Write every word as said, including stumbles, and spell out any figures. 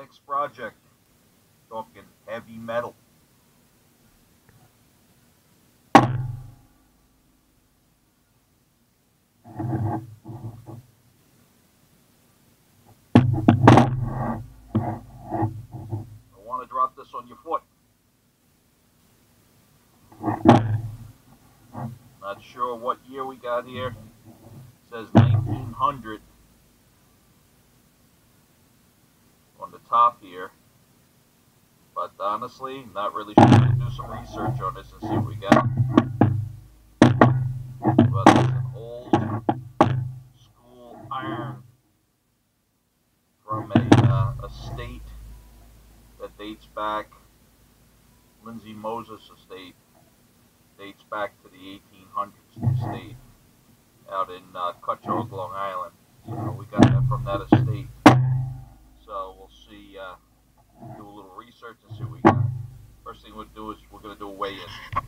next project. Talking heavy metal. On your foot. Not sure what year we got here. It says nineteen hundred on the top here, but honestly, not really sure. We'll do some research on this and see what we got. But it's an old school iron from a, uh, a state that dates back, Lindsey Moses' estate, dates back to the eighteen hundreds estate out in uh, Cutchogue, Long Island. So we got that from that estate. So we'll see, uh, do a little research and see what we got. First thing we'll do is we're going to do a weigh-in.